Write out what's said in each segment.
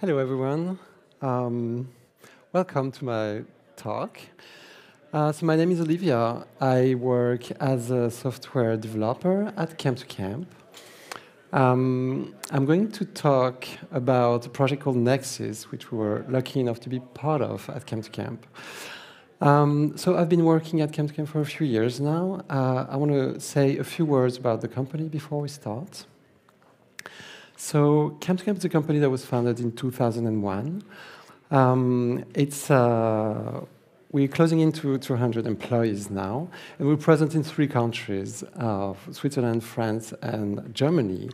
Hello, everyone. Welcome to my talk. So my name is Olivia. I work as a software developer at Camptocamp. I'm going to talk about a project called NexSIS, which we were lucky enough to be part of at Camptocamp. So I've been working at Camptocamp for a few years now. I want to say a few words about the company before we start. So Camptocamp is a company that was founded in 2001. We're closing into 200 employees now, and we're present in 3 countries, Switzerland, France, and Germany.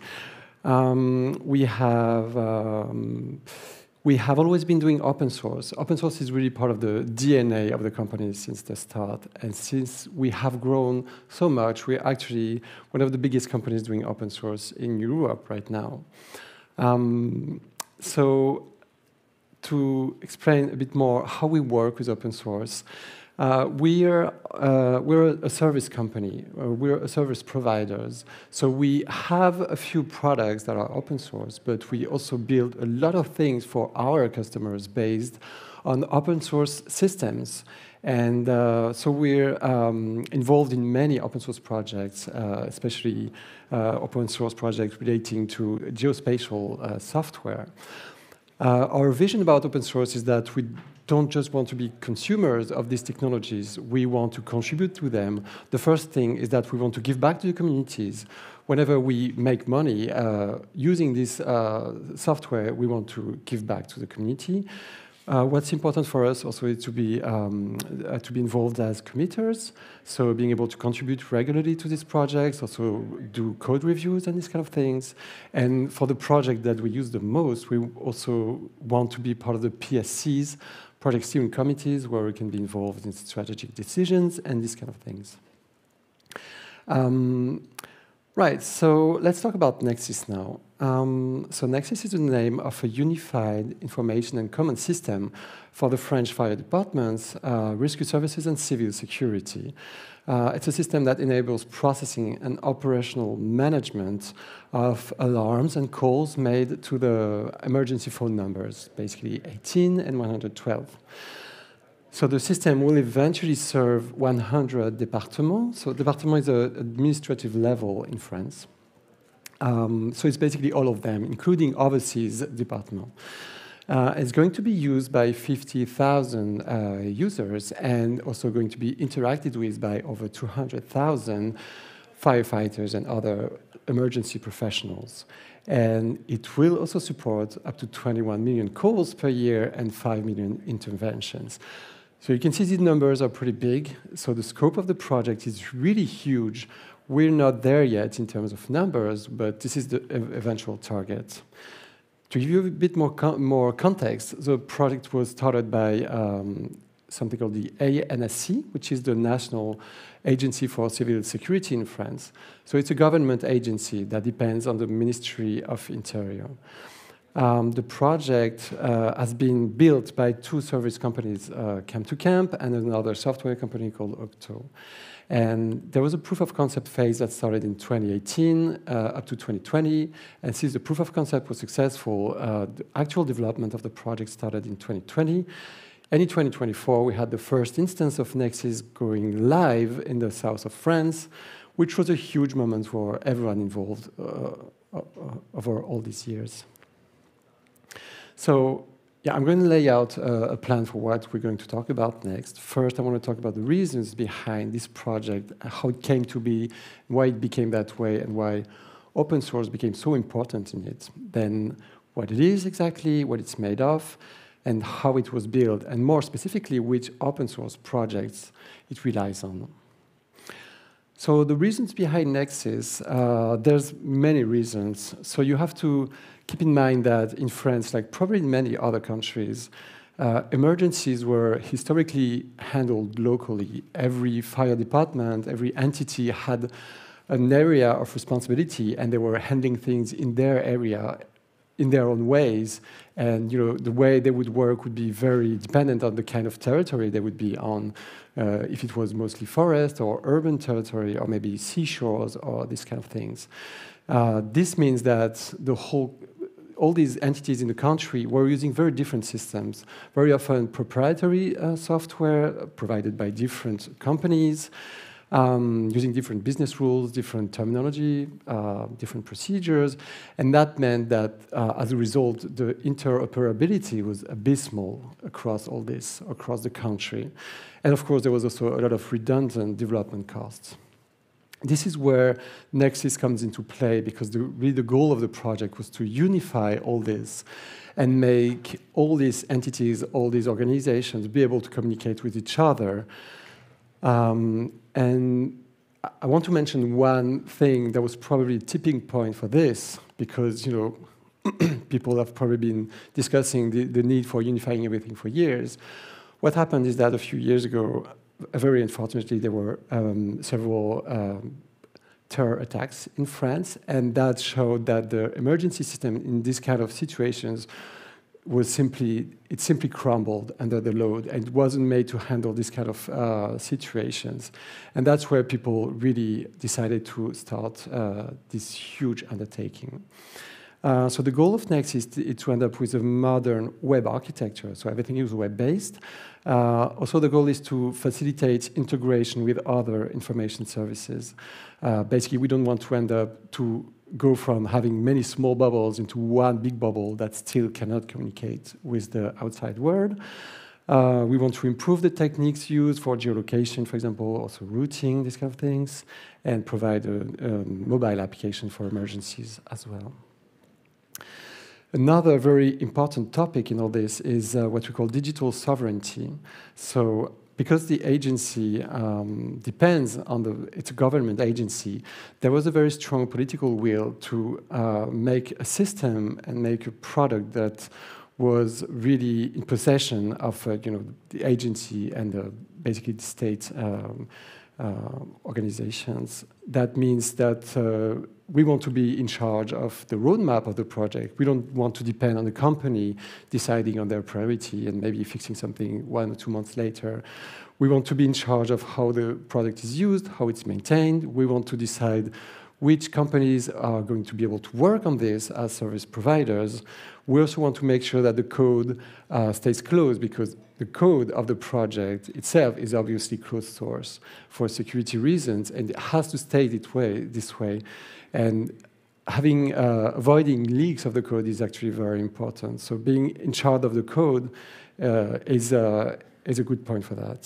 We have always been doing open source. Open source is really part of the DNA of the company since the start, and since we have grown so much, we're actually one of the biggest companies doing open source in Europe right now. So to explain a bit more how we work with open source, we're a service company. We're a service providers. So we have a few products that are open source, but we also build a lot of things for our customers based on open source systems. And so we're involved in many open source projects, especially open source projects relating to geospatial software. Our vision about open source is that we don't just want to be consumers of these technologies, we want to contribute to them. The first thing is that we want to give back to the communities. Whenever we make money using this software, we want to give back to the community. What's important for us also is to be involved as committers, so being able to contribute regularly to these projects, also do code reviews and these kind of things. And for the project that we use the most, we also want to be part of the PSCs, project steering committees, where we can be involved in strategic decisions and these kind of things. Right, so let's talk about NexSIS now. So NexSIS is the name of a unified information and common system for the French fire departments, rescue services, and civil security. It's a system that enables processing and operational management of alarms and calls made to the emergency phone numbers, basically 18 and 112. So the system will eventually serve 100 départements. So département is an administrative level in France. So it's basically all of them, including overseas départements. It's going to be used by 50,000 users and also going to be interacted with by over 200,000 firefighters and other emergency professionals. And it will also support up to 21 million calls per year and 5 million interventions. So you can see these numbers are pretty big. So the scope of the project is really huge. We're not there yet in terms of numbers, but this is the eventual target. To give you a bit more context, the project was started by something called the ANSC, which is the National Agency for Civil Security in France. So it's a government agency that depends on the Ministry of Interior. The project has been built by 2 service companies, Camptocamp and another software company called Octo. And there was a proof of concept phase that started in 2018 up to 2020. And since the proof of concept was successful, the actual development of the project started in 2020. And in 2024, we had the first instance of NexSIS going live in the south of France, which was a huge moment for everyone involved over all these years. So, yeah, I'm going to lay out a plan for what we're going to talk about next. First, I want to talk about the reasons behind this project, how it came to be, why it became that way, and why open source became so important in it. Then, what it is exactly, what it's made of, and how it was built, and more specifically, which open source projects it relies on. So the reasons behind NexSIS, there's many reasons. So you have to keep in mind that in France, like probably in many other countries, emergencies were historically handled locally. Every fire department, every entity had an area of responsibility, and they were handling things in their area in their own ways. And you know, the way they would work would be very dependent on the kind of territory they would be on, if it was mostly forest or urban territory or maybe seashores or these kind of things. This means that the whole all these entities in the country were using very different systems, very often proprietary software provided by different companies, using different business rules, different terminology, different procedures. And that meant that, as a result, the interoperability was abysmal across all this, across the country. And of course, there was also a lot of redundant development costs. This is where NexSIS comes into play, because really the goal of the project was to unify all this and make all these entities, all these organizations be able to communicate with each other. And I want to mention one thing that was probably a tipping point for this, because people have probably been discussing the need for unifying everything for years. What happened is that a few years ago, very unfortunately, there were several terror attacks in France, and that showed that the emergency system in this kind of situations was simply crumbled under the load, and wasn't made to handle this kind of situations. And that's where people really decided to start this huge undertaking. So the goal of Next is to end up with a modern web architecture, so everything is web-based. Also, the goal is to facilitate integration with other information services. Basically, we don't want to end up to go from having many small bubbles into one big bubble that still cannot communicate with the outside world. We want to improve the techniques used for geolocation, for example, also routing, these kind of things, and provide a mobile application for emergencies as well. Another very important topic in all this is what we call digital sovereignty. So, because the agency depends on it's a government agency, there was a very strong political will to make a system and make a product that was really in possession of the agency and basically the state organizations. That means that we want to be in charge of the roadmap of the project. We don't want to depend on the company deciding on their priority and maybe fixing something 1 or 2 months later. We want to be in charge of how the product is used, how it's maintained. We want to decide which companies are going to be able to work on this as service providers. We also want to make sure that the code stays closed, because the code of the project itself is obviously closed source for security reasons, and it has to stay this way. And avoiding leaks of the code is actually very important. So being in charge of the code is a good point for that.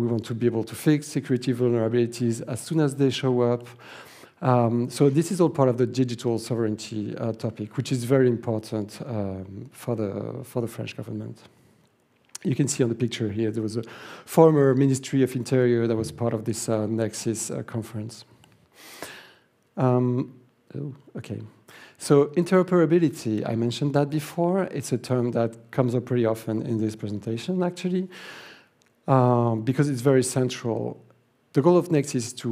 We want to be able to fix security vulnerabilities as soon as they show up. So this is all part of the digital sovereignty topic, which is very important for the French government. You can see on the picture here, there was a former Ministry of Interior that was part of this NexSIS conference. Okay. So interoperability, I mentioned that before. It's a term that comes up pretty often in this presentation, actually, because it's very central. The goal of NexSIS is to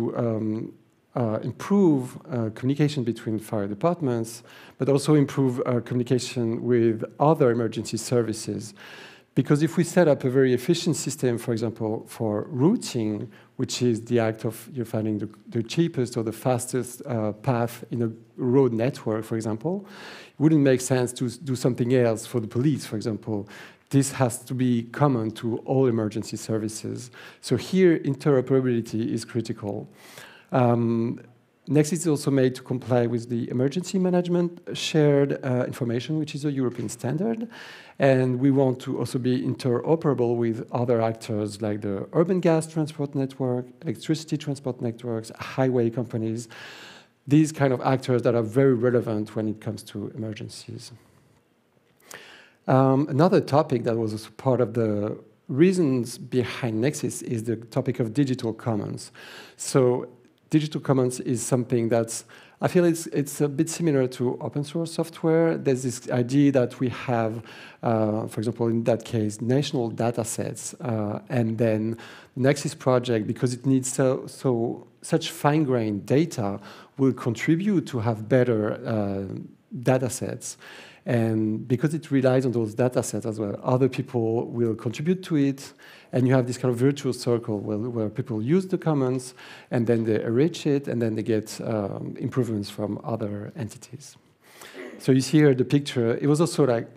improve communication between fire departments, but also improve communication with other emergency services. Because if we set up a very efficient system, for example, for routing, which is the act of finding the cheapest or the fastest path in a road network, for example, it wouldn't make sense to do something else for the police, for example. This has to be common to all emergency services. So here, interoperability is critical. NexSIS is also made to comply with the emergency management shared information, which is a European standard. And we want to also be interoperable with other actors like the urban gas transport network, electricity transport networks, highway companies, these kind of actors that are very relevant when it comes to emergencies. Another topic that was also part of the reasons behind NexSIS is the topic of digital commons. So digital commons is something that's, I feel it's a bit similar to open source software. There's this idea that we have, for example, in that case, national data sets. And then NexSIS project, because it needs such fine-grained data, will contribute to have better data sets. And because it relies on those data sets as well, other people will contribute to it. And you have this kind of virtuous circle where people use the commons, and then they enrich it, and then they get improvements from other entities. So you see here the picture. It was also like,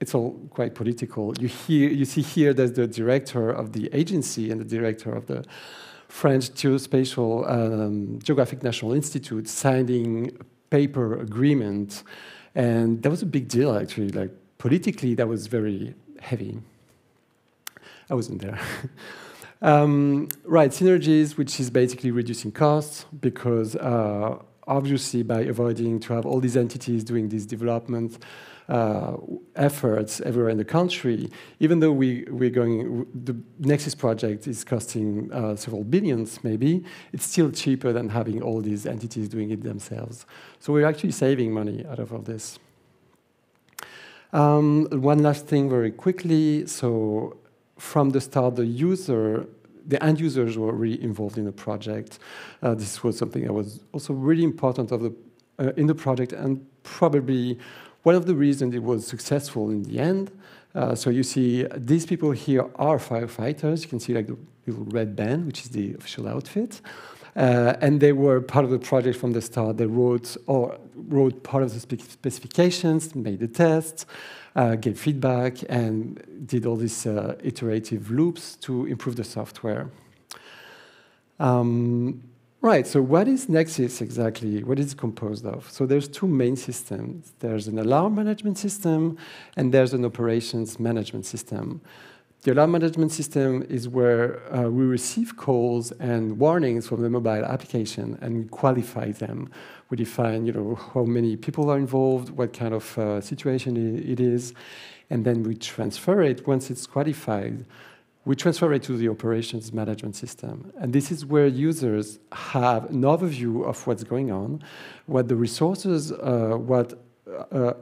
it's all quite political. You see here that the director of the agency and the director of the French Geospatial Geographic National Institute signing a paper agreement. And that was a big deal, actually. Like, politically, that was very heavy. I wasn't there. Right, synergies, which is basically reducing costs, because obviously by avoiding to have all these entities doing these development efforts everywhere in the country, even though the NexSIS project is costing several billions maybe, it's still cheaper than having all these entities doing it themselves. So we're actually saving money out of all this. One last thing very quickly. So from the start, the end users were really involved in the project. This was something that was also really important in the project, and probably one of the reasons it was successful in the end. So you see these people here are firefighters. You can see like the little red band, which is the official outfit. And they were part of the project from the start. They wrote part of the specifications, made the tests, gave feedback, and did all these iterative loops to improve the software. Right, so what is NexSIS exactly? What is it composed of? So there's two main systems. There's an alarm management system, and there's an operations management system. The alarm management system is where we receive calls and warnings from the mobile application, and we qualify them. We define, how many people are involved, what kind of situation it is, and then we transfer it. Once it's qualified, we transfer it to the operations management system. And this is where users have an overview of what's going on, what the resources,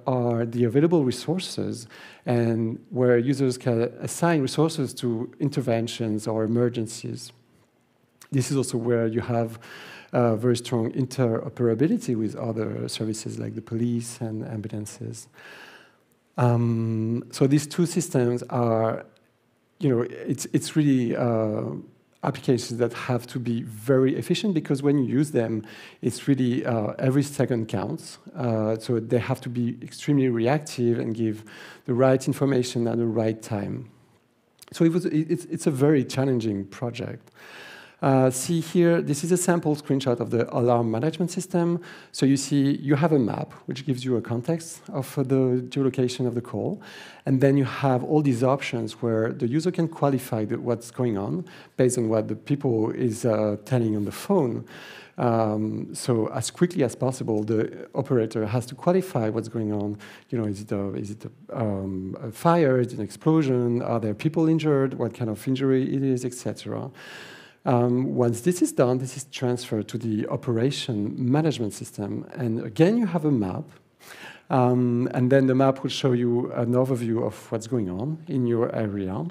are the available resources, and where users can assign resources to interventions or emergencies. This is also where you have very strong interoperability with other services like the police and ambulances. So these two systems are, it's really applications that have to be very efficient, because when you use them, it's really every second counts. So they have to be extremely reactive and give the right information at the right time. So it's a very challenging project. See here, this is a sample screenshot of the alarm management system. So you see, you have a map, which gives you a context of the geolocation of the call. And then you have all these options where the user can qualify what's going on based on what the people is telling on the phone. So as quickly as possible, the operator has to qualify what's going on. Is it a fire? Is it an explosion? Are there people injured? What kind of injury it is, etc. Once this is done, this is transferred to the operation management system. And again, you have a map. And then the map will show you an overview of what's going on in your area.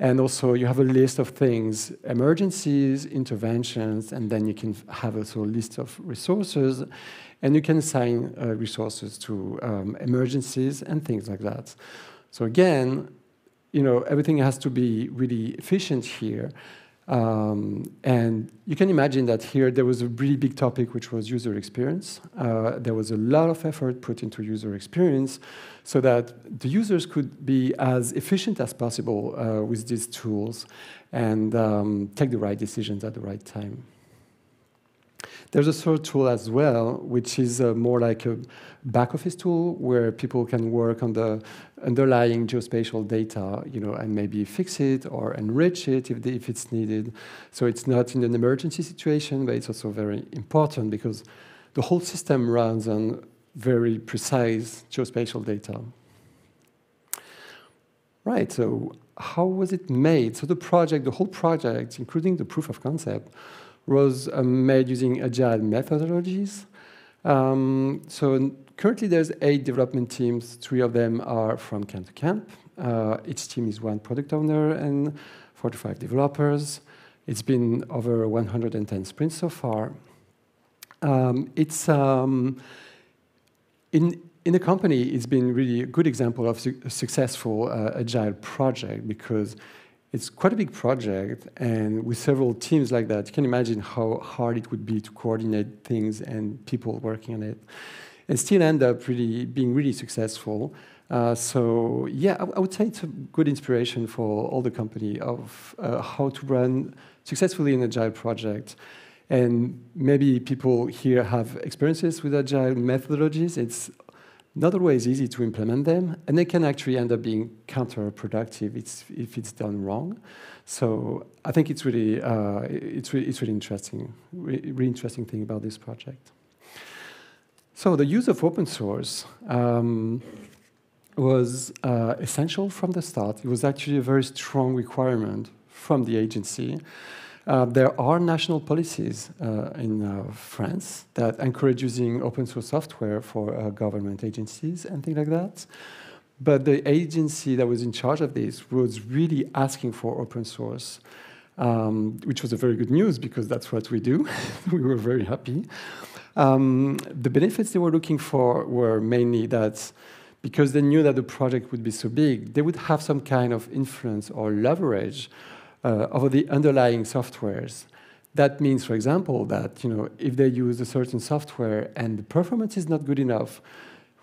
And also, you have a list of things, emergencies, interventions, and then you can have also a list of resources. And you can assign resources to emergencies and things like that. So again, everything has to be really efficient here. And you can imagine that here there was a really big topic, which was user experience. There was a lot of effort put into user experience so that the users could be as efficient as possible with these tools and take the right decisions at the right time. There's a third tool as well, which is more like a back office tool where people can work on the underlying geospatial data, and maybe fix it or enrich it if it's needed. So it's not in an emergency situation, but it's also very important because the whole system runs on very precise geospatial data. Right, so how was it made? So the whole project, including the proof of concept, was made using agile methodologies. So currently there's 8 development teams. 3 of them are from Camptocamp. Each team is 1 product owner and 4 to 5 developers. It's been over 110 sprints so far. In the company, it's been really a good example of a successful agile project, because it's quite a big project, and with several teams like that, you can imagine how hard it would be to coordinate things and people working on it. and still end up really being really successful. So yeah, I would say it's a good inspiration for all the company of how to run successfully an agile project. And maybe people here have experiences with agile methodologies. It's not always easy to implement them, and they can actually end up being counterproductive if it's done wrong. So I think it's really interesting, really interesting thing about this project. So the use of open source was essential from the start. It was actually a very strong requirement from the agency. There are national policies in France that encourage using open source software for government agencies and things like that. But the agency that was in charge of this was really asking for open source, which was a very good news because that's what we do. We were very happy. The benefits they were looking for were mainly that because they knew that the project would be so big, they would have some kind of influence or leverage over the underlying softwares. That means, for example, that if they use a certain software and the performance is not good enough,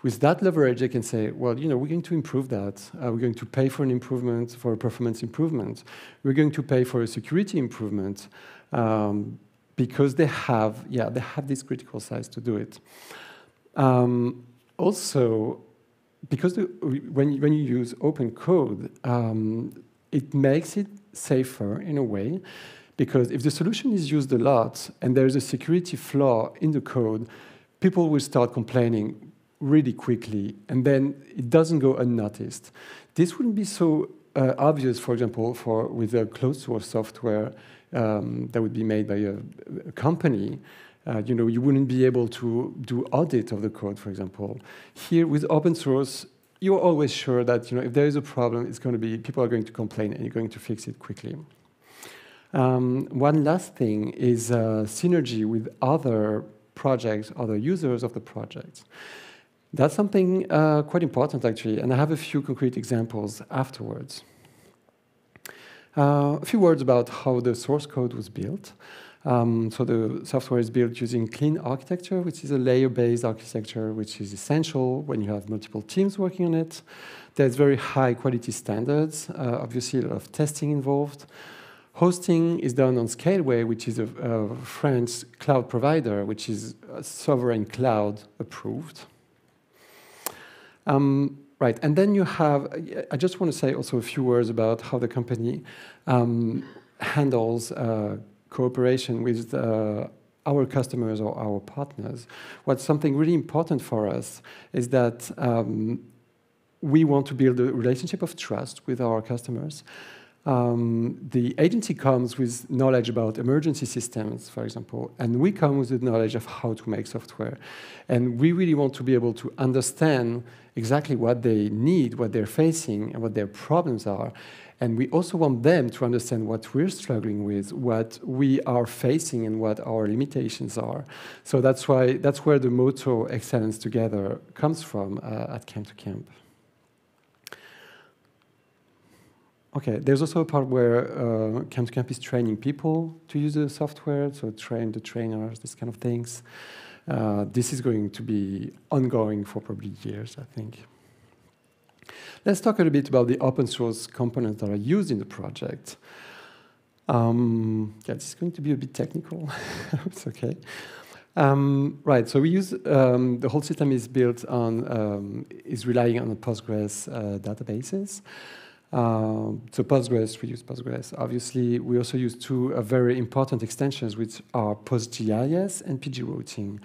with that leverage they can say, well, we're going to improve that. We're going to pay for an improvement, for a performance improvement. We're going to pay for a security improvement because they have this critical size to do it. Also, because when you use open code, it makes it safer in a way, because if the solution is used a lot and there's a security flaw in the code, people will start complaining really quickly, and then it doesn't go unnoticed. This wouldn't be so obvious, for example, with a closed source software that would be made by a company. You wouldn't be able to do audit of the code, for example. Here with open source, you're always sure that if there is a problem, it's going to be people are going to complain, and you're going to fix it quickly. One last thing is synergy with other projects, other users of the project. That's something quite important, actually, and I have a few concrete examples afterwards. A few words about how the source code was built. So the software is built using clean architecture, which is a layer-based architecture, which is essential when you have multiple teams working on it. There's very high quality standards, obviously a lot of testing involved. Hosting is done on Scaleway, which is a French cloud provider, which is a sovereign cloud approved. Right, and then you have, I just want to say also a few words about how the company handles cooperation with our customers or our partners. What's something really important for us is that we want to build a relationship of trust with our customers. The agency comes with knowledge about emergency systems, for example, and we come with the knowledge of how to make software. And we really want to be able to understand exactly what they need, what they're facing, and what their problems are. And we also want them to understand what we're struggling with, what we are facing, and what our limitations are. So that's where the motto "Excellence Together" comes from at Camptocamp. Okay, there's also a part where Camptocamp is training people to use the software, so train the trainers, this kind of things. This is going to be ongoing for probably years, I think. Let's talk a little bit about the open source components that are used in the project. Yeah, this is going to be a bit technical. It's okay. Right, so we use the whole system is built on is relying on the Postgres databases. So Postgres, we use Postgres. Obviously, we also use two very important extensions, which are PostGIS and PG routing.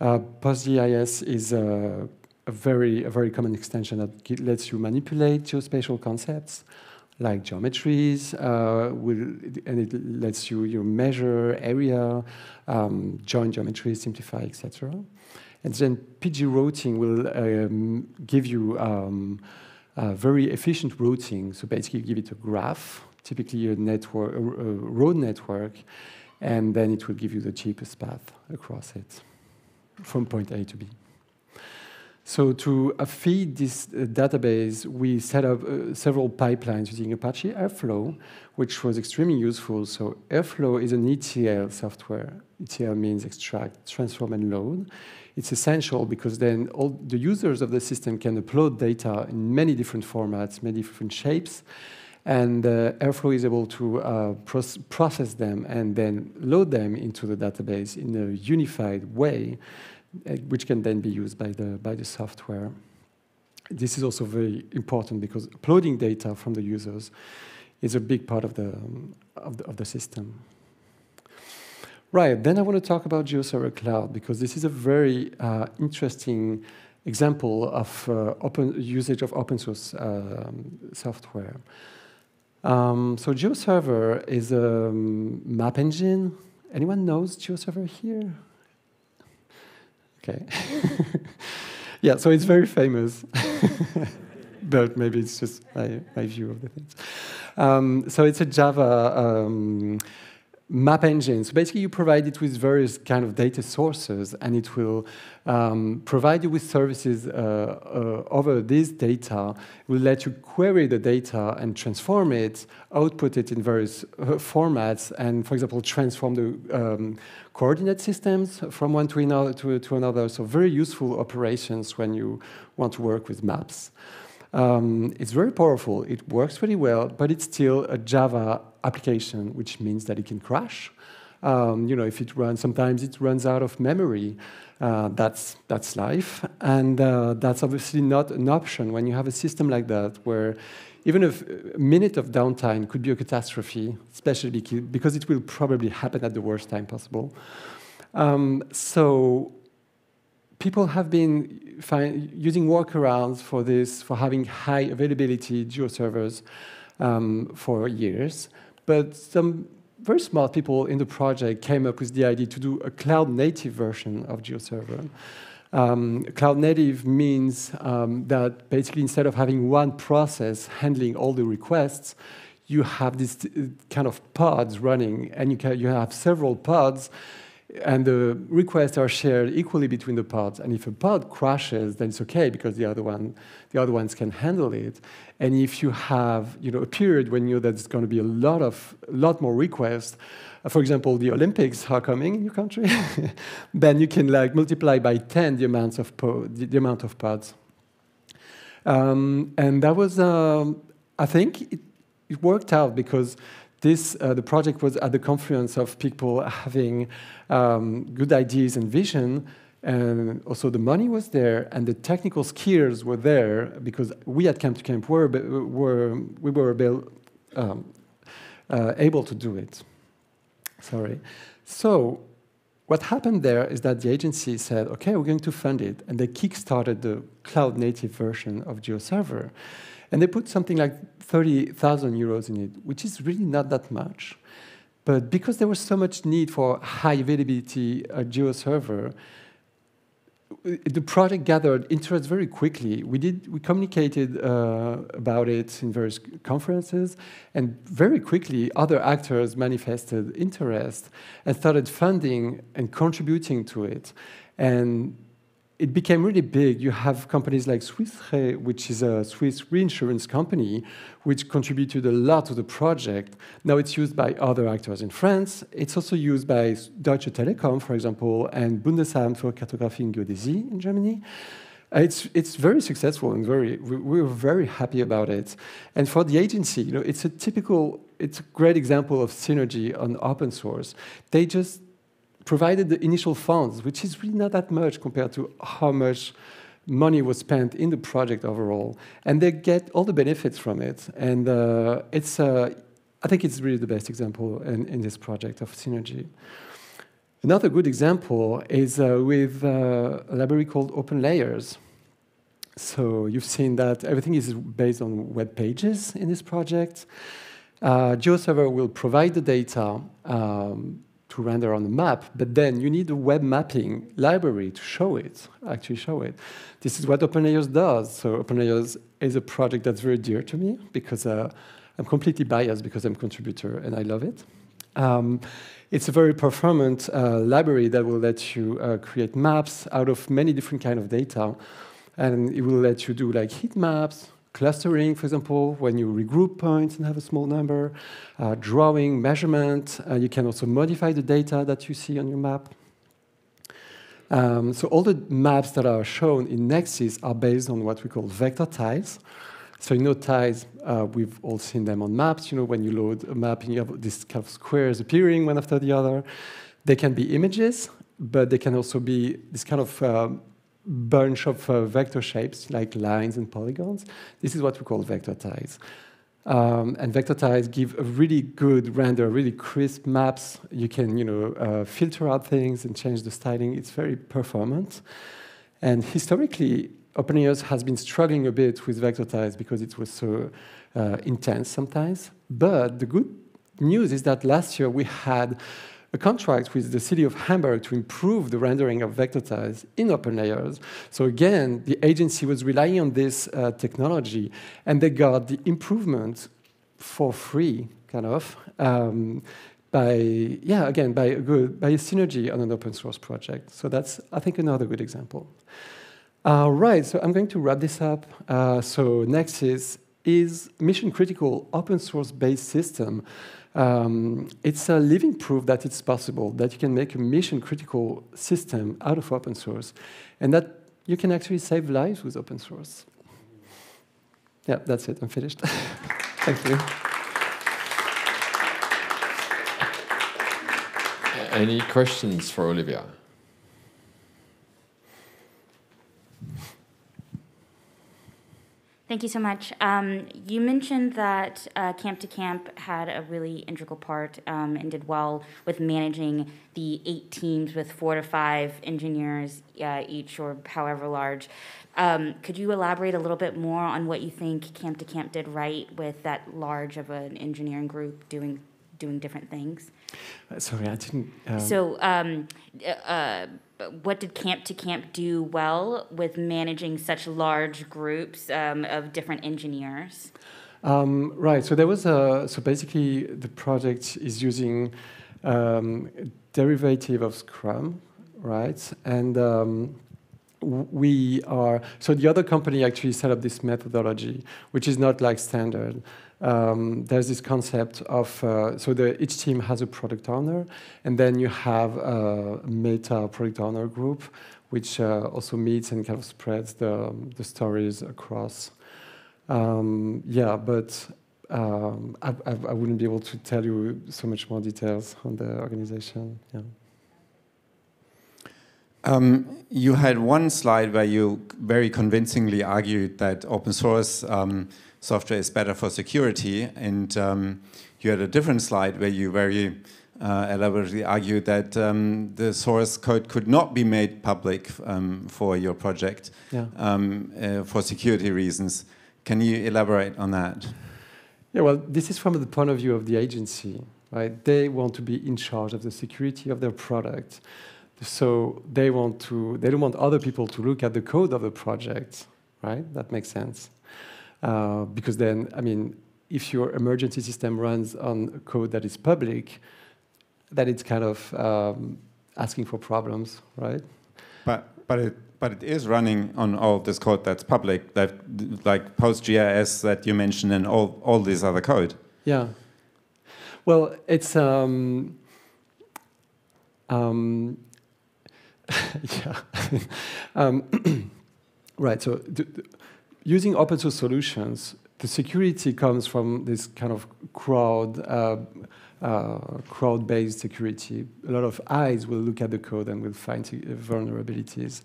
PostGIS is a very common extension that lets you manipulate geospatial concepts like geometries, and it lets you measure area, join geometries, simplify, etc. And then PG routing will give you very efficient routing, so basically give it a graph, typically a road network, and then it will give you the cheapest path across it from point A to B. So to feed this database, we set up several pipelines using Apache Airflow, which was extremely useful. So Airflow is an ETL software. ETL means extract, transform, and load. It's essential because then all the users of the system can upload data in many different formats, many different shapes. And Airflow is able to process them and then load them into the database in a unified way, which can then be used by the software. This is also very important because uploading data from the users is a big part of the system. Right, then I want to talk about GeoServer Cloud, because this is a very interesting example of usage of open source software. So GeoServer is a map engine. Anyone knows GeoServer here? Okay. Yeah, so it's very famous, but maybe it's just my view of the things. So it's a Java map engine. So basically, you provide it with various kind of data sources, and it will provide you with services over this data. It will let you query the data and transform it, output it in various formats, and, for example, transform the coordinate systems from one to another. So very useful operations when you want to work with maps. It's very powerful. It works pretty well, but it's still a Java application, which means that it can crash. You know, if it runs, sometimes it runs out of memory. That's life, and that's obviously not an option when you have a system like that, where even a minute of downtime could be a catastrophe, especially because it will probably happen at the worst time possible. So people have been using workarounds for this, for having high availability GeoServers for years. But some very smart people in the project came up with the idea to do a cloud-native version of GeoServer. Cloud-native means that basically instead of having one process handling all the requests, you have this kind of pods running, and you have several pods, and the requests are shared equally between the pods. And if a pod crashes, then it's okay, because the other ones can handle it. And if you have, you know, a period when you know that there's going to be a lot more requests, for example, the Olympics are coming in your country, then you can like multiply by 10 the amount of pods. And that was, I think, it worked out, because the project was at the confluence of people having good ideas and vision, and also the money was there, and the technical skills were there, because we at Camptocamp were able to do it. Sorry. So what happened there is that the agency said, okay, we're going to fund it, and they kickstarted the cloud-native version of GeoServer. And they put something like 30,000 euros in it, which is really not that much. But because there was so much need for high availability GeoServer, the project gathered interest very quickly. We communicated about it in various conferences, and very quickly other actors manifested interest and started funding and contributing to it. And it became really big. You have companies like Swiss Re, which is a Swiss reinsurance company, which contributed a lot to the project. Now it's used by other actors in France. It's also used by Deutsche Telekom, for example, and Bundesamt für Kartographie und Geodäsie in Germany. It's very successful, and we're very happy about it. And for the agency, you know, it's a great example of synergy on open source. They just provided the initial funds, which is really not that much compared to how much money was spent in the project overall. And they get all the benefits from it. And I think it's really the best example in this project of synergy. Another good example is with a library called OpenLayers. So you've seen that everything is based on web pages in this project. GeoServer will provide the data to render on the map, but then you need a web mapping library to actually show it. This is what OpenLayers does. So OpenLayers is a project that's very dear to me, because I'm completely biased, because I'm a contributor and I love it. It's a very performant library that will let you create maps out of many different kinds of data. And it will let you do like heat maps, clustering, for example, when you regroup points and have a small number, drawing, measurement. You can also modify the data that you see on your map. So all the maps that are shown in NexSIS are based on what we call vector tiles. So you know tiles, we've all seen them on maps. You know, when you load a map, and you have these kind of squares appearing one after the other. They can be images, but they can also be this kind of bunch of vector shapes, like lines and polygons. This is what we call vector tiles. And vector tiles give a really good render, really crisp maps. You can, you know, filter out things and change the styling. It's very performant. And historically, OpenLayers has been struggling a bit with vector tiles because it was so intense sometimes. But the good news is that last year we had a contract with the city of Hamburg to improve the rendering of vector tiles in OpenLayers. So again, the agency was relying on this technology, and they got the improvement for free, kind of, by a synergy on an open source project. So that's, I think, another good example. Right, so I'm going to wrap this up. So NexSIS is mission-critical open source-based system. It's a living proof that it's possible, that you can make a mission-critical system out of open source, and that you can actually save lives with open source. Yeah, that's it. I'm finished. Thank you. Any questions for Olivia? Thank you so much. You mentioned that Camptocamp had a really integral part and did well with managing the 8 teams with 4 to 5 engineers each, or however large. Could you elaborate a little bit more on what you think Camptocamp did right with that large of an engineering group doing different things? Sorry, I didn't... what did Camptocamp do well with managing such large groups of different engineers? Right. So there was a. So basically, the project is using derivative of Scrum, right? And we are. So the other company actually set up this methodology, which is not like standard. There's this concept of, each team has a product owner, and then you have a meta product owner group, which also meets and kind of spreads the stories across. I wouldn't be able to tell you so much more details on the organization. Yeah. You had one slide where you very convincingly argued that open source software is better for security, and you had a different slide where you very elaborately argued that the source code could not be made public for your project, yeah, for security reasons. Can you elaborate on that? Yeah, well, this is from the point of view of the agency, right? They want to be in charge of the security of their product. So they want to, they don't want other people to look at the code of the project, right? That makes sense. Because then, I mean, if your emergency system runs on code that is public, then it's kind of asking for problems, right? But it is running on all this code that's public, that like PostGIS that you mentioned, and all this other code. Yeah. Well, it's. Yeah. Right, so using open source solutions, the security comes from this kind of crowd-based security. A lot of eyes will look at the code and will find vulnerabilities.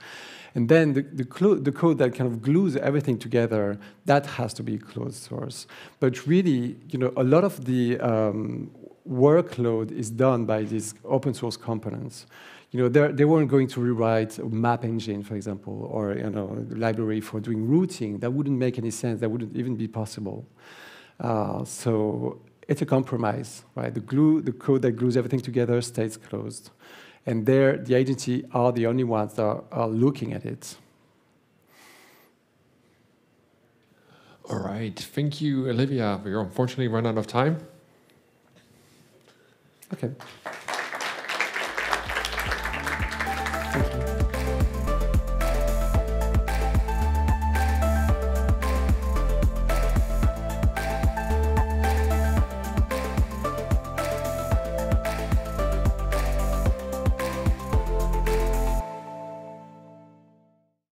And then the code that kind of glues everything together, that has to be closed source. But really, you know, a lot of the workload is done by these open source components. You know, they weren't going to rewrite a map engine, for example, or, you know, a library for doing routing. That wouldn't make any sense. That wouldn't even be possible. So it's a compromise, right? The code that glues everything together stays closed. And there, the agency are the only ones that are looking at it. All right. Thank you, Olivia. We're unfortunately run out of time. Okay. Thank you.